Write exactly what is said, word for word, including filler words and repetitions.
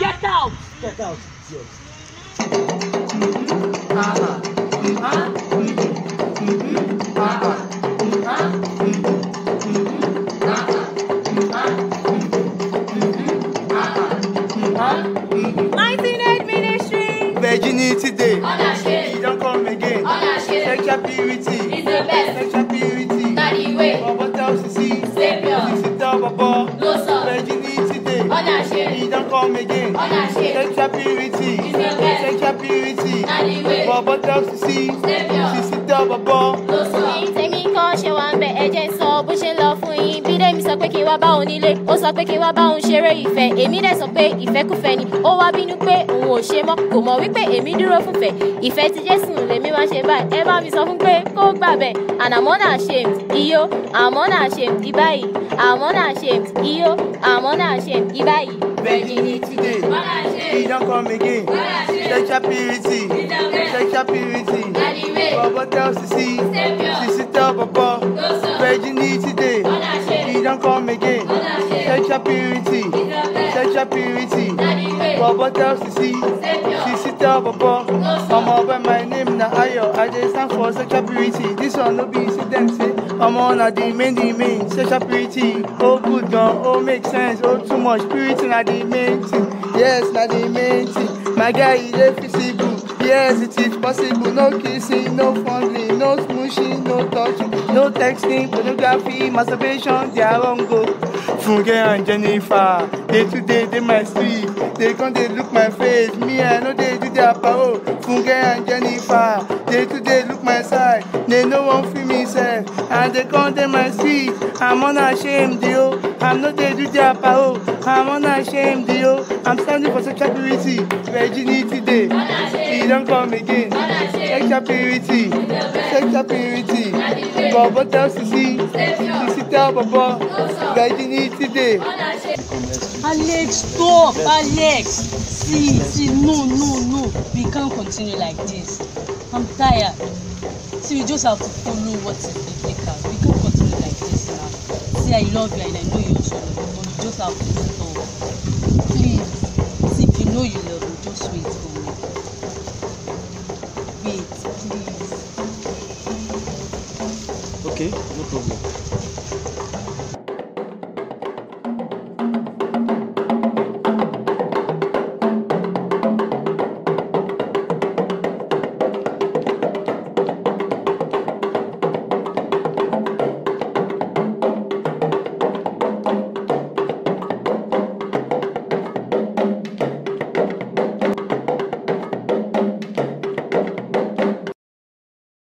Get out! Get out! Yes. Ah, ah, ah, nineteenth Ministry! Virginity Day! You don't come again! Sexual purity! It's the best! Sexual purity! Daddy, wait! What else you see? Savior! No, sir! Virginity Day! You don't come again! Sexual purity! It's the best! Sexual purity! Daddy, wait! What else you see? Savior! No, sir! Sọ pé kí n wá bá òun nílé, ó sọ pé kí n wá bá òun ṣeré ìfẹ́, èmi dẹ̀ sọ pé ìfẹ́kùfẹ́ ni, ó wá bínú pé òun ò ṣe mọ́, kò mọ̀ wípé èmi dúró fúnfẹ́, ìfẹ́ ti Jésù lèmi wá ṣe báyìí, ẹ bá mi sọ fún pé kó gbàbẹ̀, and I'm not ashamed, iyo, I'm not ashamed, ìbáyìí, I'm not ashamed, iyo, I'm not ashamed, ìbáyìí. Virginity Day, he don come again, sexual purity, sexual purity, bọ̀bọ̀ tẹ́ òsì sí, sísí tẹ́ bọ̀bọ̀, Virginity Day. Don't come again. Sexual purity. Sexual purity. Baba tells to see. She sit up above. I'm over my name now. Ayo, I just stand for sexual purity. This one no be incident. I'm on a demand, demand. Sexual purity. Oh good God. Oh make sense. Oh too much purity. Now the main thing. Yes, now the main thing. My guy is visible. Yes, it is possible. No kissing, no fondling, no smooshing, no touching, no texting, pornography, masturbation. They are wrong. Go. Funke and Jennifer. Day to day, they my street. They come, they look my face. Me, I know they do their parole. Funke and Jennifer. Day to day, look my side. They no one feel myself. And they come, they my street. I'm unashamed, yo. I'm not they do their parole. I'm unashamed, yo. I'm standing for sexual purity, Virginity Day. Don't come again. Sexual purity. Sexual purity. Baba tells to see. She tell Baba. Virginity Day. Alex, stop. Alex. See, see, no, no, no. We can't continue like this. I'm tired. See, we just have to follow what is biblical. We can't continue like this now. See, I love you and I know you also love me, but we just have to stop. Please. See, if you know you love me, just wait for me. Okay, no problem.